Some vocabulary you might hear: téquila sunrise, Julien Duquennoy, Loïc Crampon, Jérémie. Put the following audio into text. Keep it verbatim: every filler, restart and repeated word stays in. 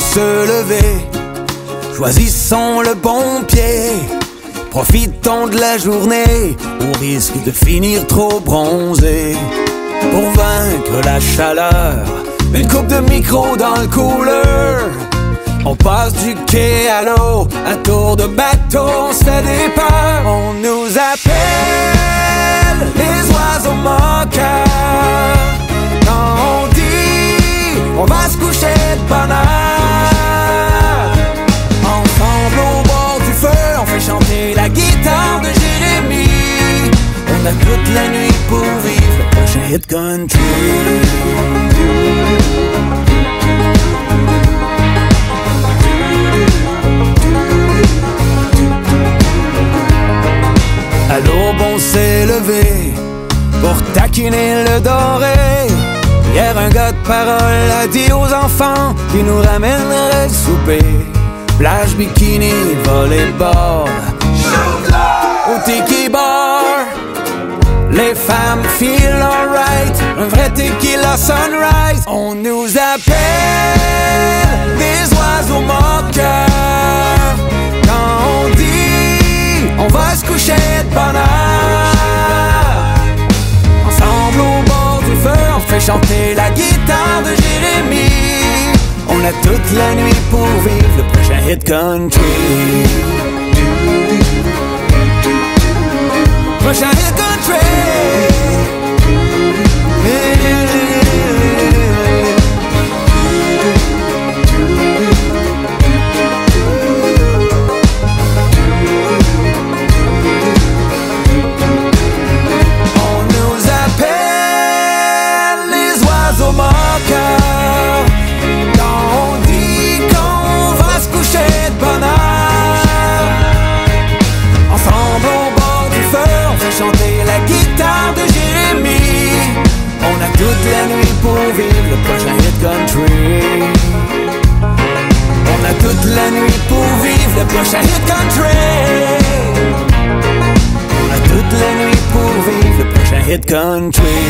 se lever, choisissons le bon pied, profitons de la journée, au risque de finir trop bronzé. Pour vaincre la chaleur, une coupe de micro dans le cooler, on passe du quai à l'eau, à tour de bateau, on se fait des peurs. On nous appelle les oiseaux moqueurs, quand on dit on va se coucher de bonne heure. Ensemble au bord du feu, on fait chanter la guitare de Jérémie. On a toute la nuit pour vivre le prochain hit country. S'est levé pour taquiner le doré. Hier un gars de parole a dit aux enfants qui nous ramènerait le souper. Plage, bikini, volleyball, au tiki bar, les femmes feel alright. Un vrai tequila sunrise. On nous appelle des oiseaux moqueurs, quand on dit on va se coucher de bonne heure. Chanter la guitare de Jérémie. On a toute la nuit pour vivre le prochain hit country. Prochain hit country. Toute la nuit pour vivre le prochain hit country. On a toute la nuit pour vivre le prochain hit country. On a toute la nuit pour vivre le prochain hit country.